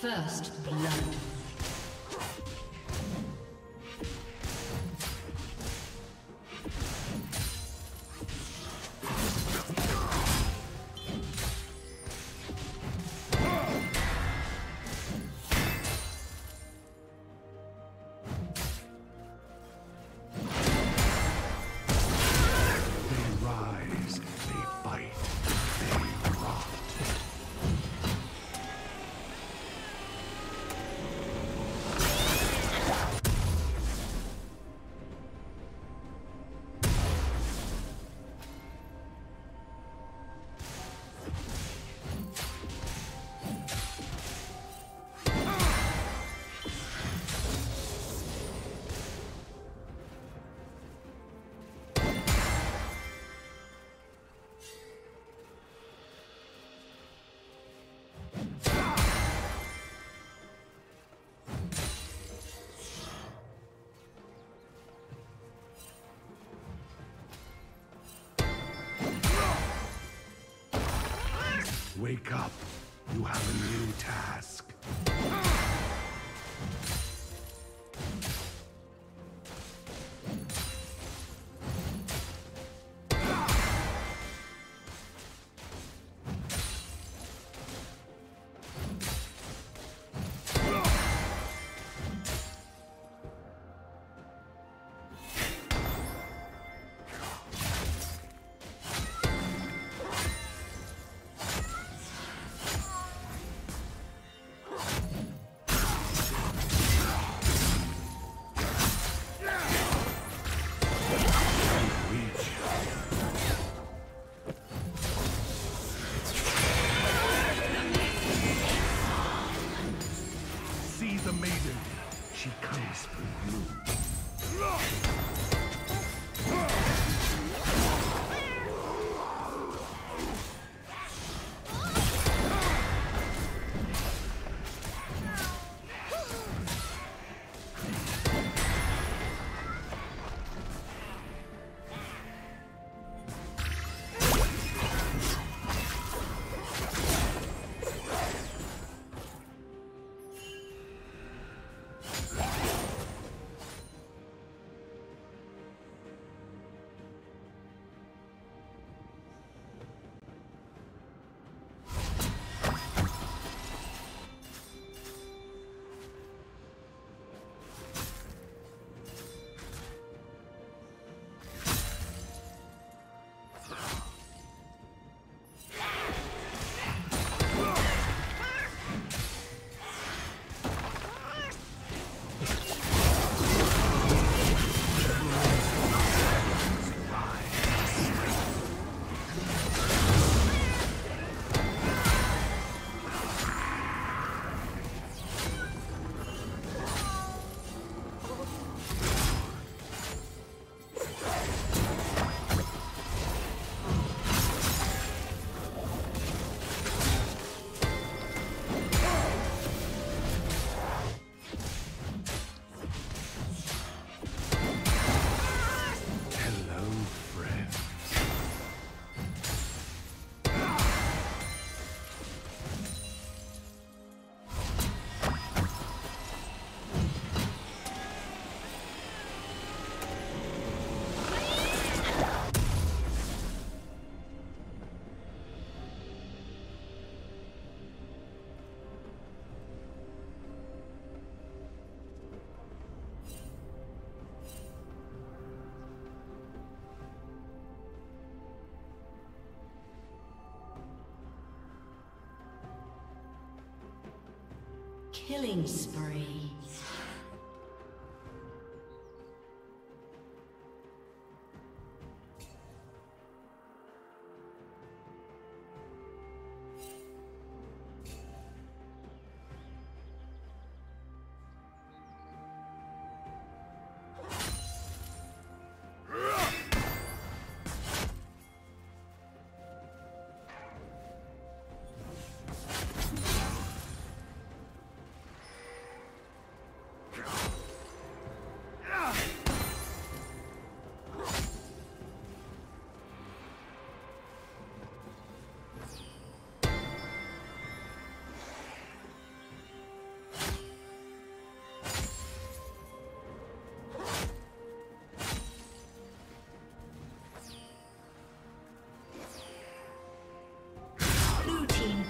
First blood. Wake up. You have a new task. Killing spree.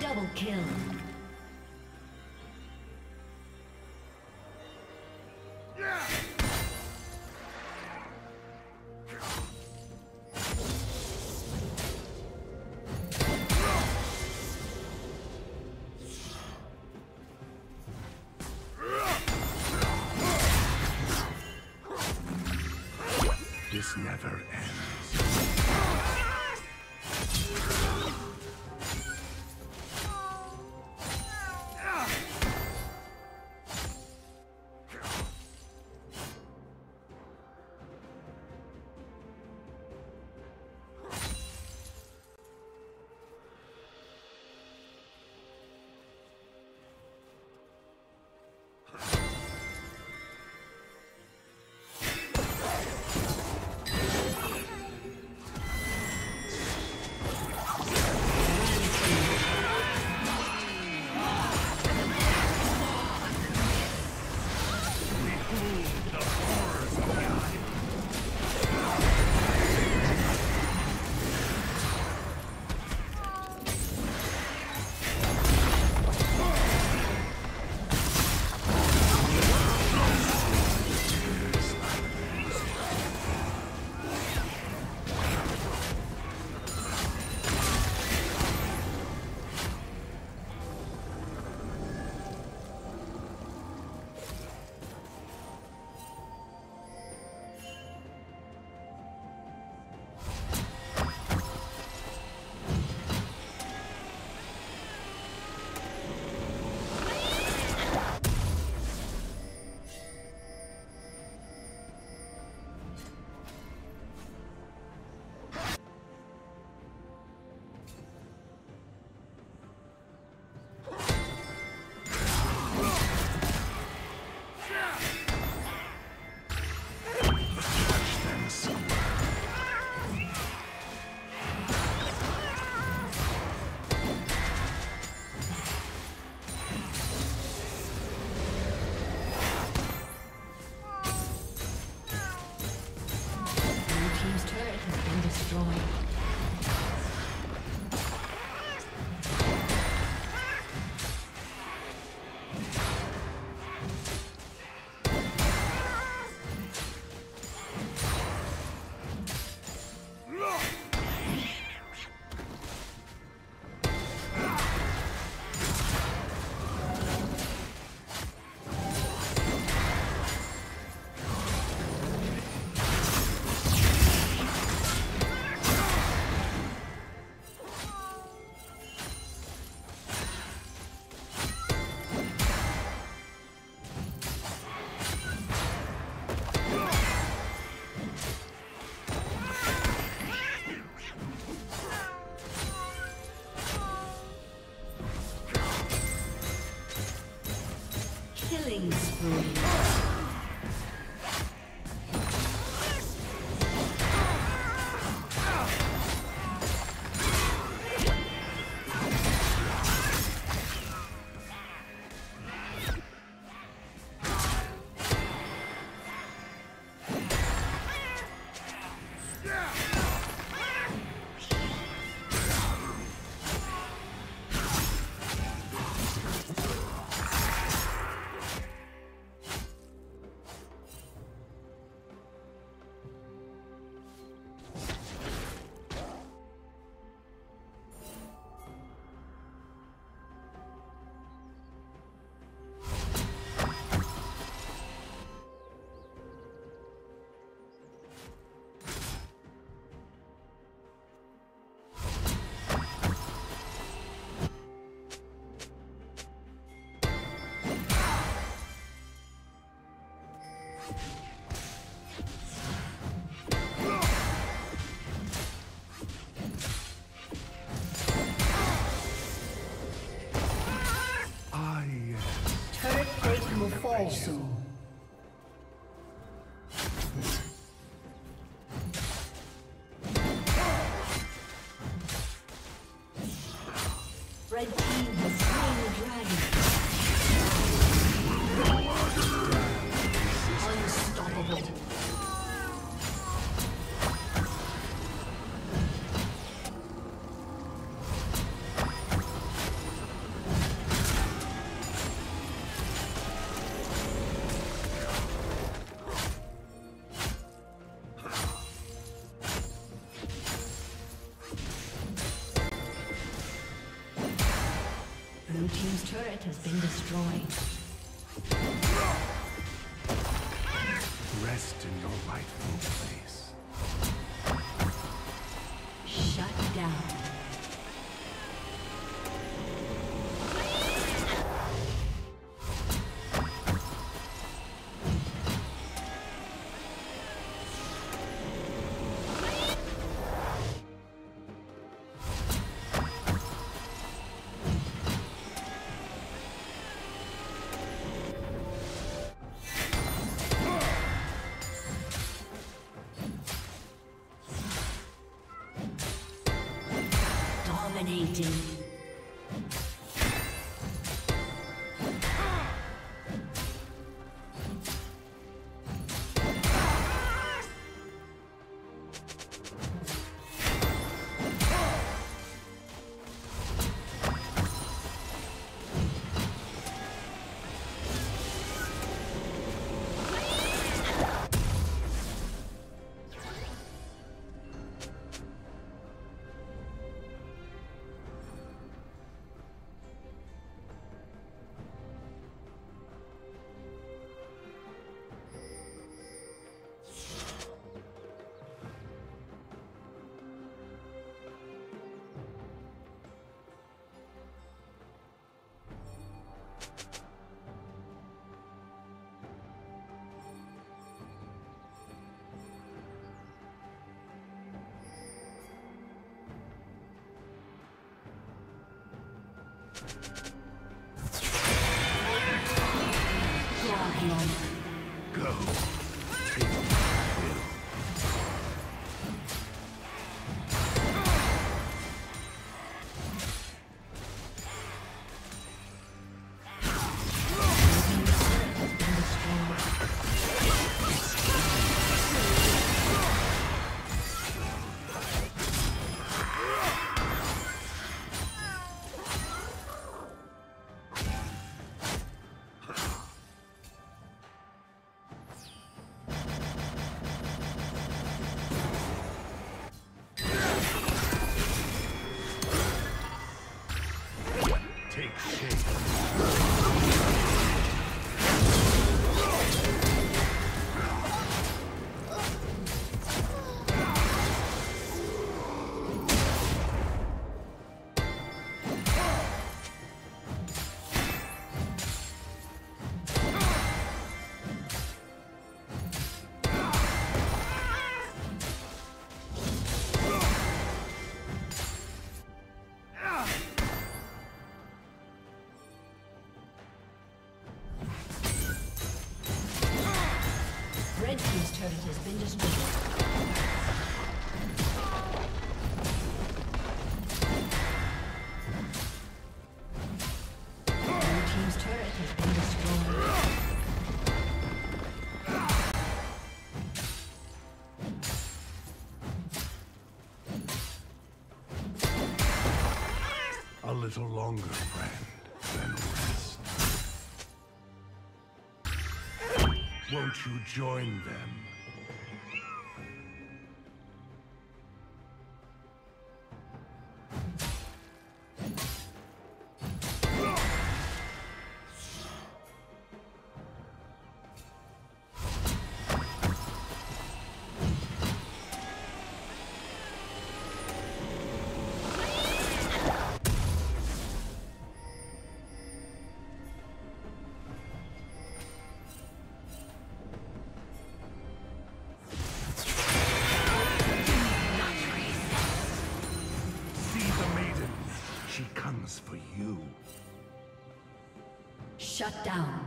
Double kill. This never ends. also. Red team has slain the dragon. Blue team's turret has been destroyed. Rest in your rightful place. Shut down. Dominating. Go. Take it. It has been destroyed. A little longer, friend, then rest. Won't you join them? For you. Shut down.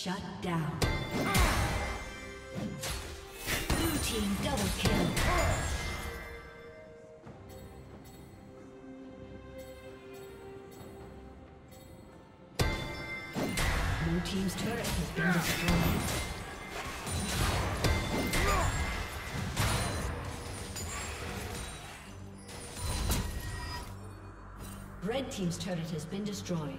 Shut down. Blue team double kill. Blue team's turret has been destroyed. Red team's turret has been destroyed.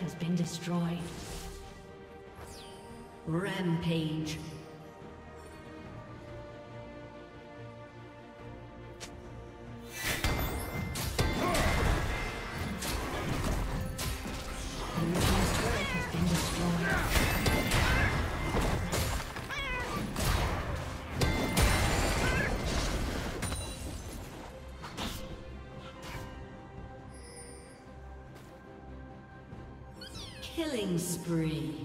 Has been destroyed. Rampage. Blue team's turret has been destroyed. Killing spree.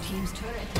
Team's turret.